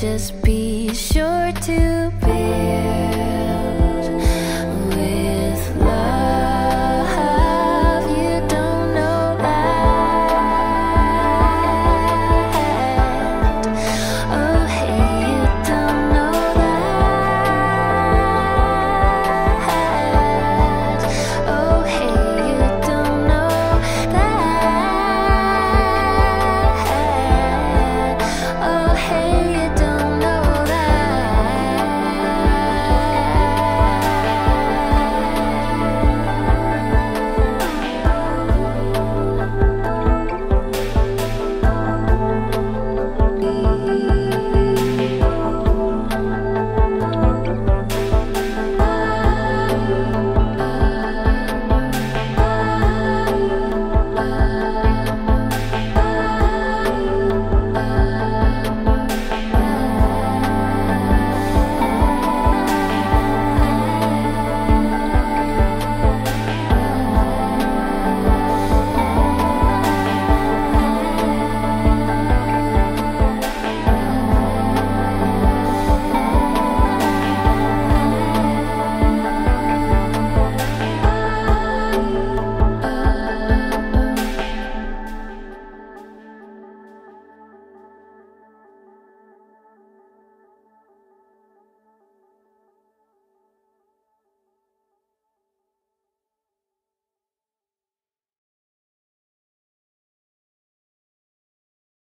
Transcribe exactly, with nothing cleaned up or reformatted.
Just be sure to be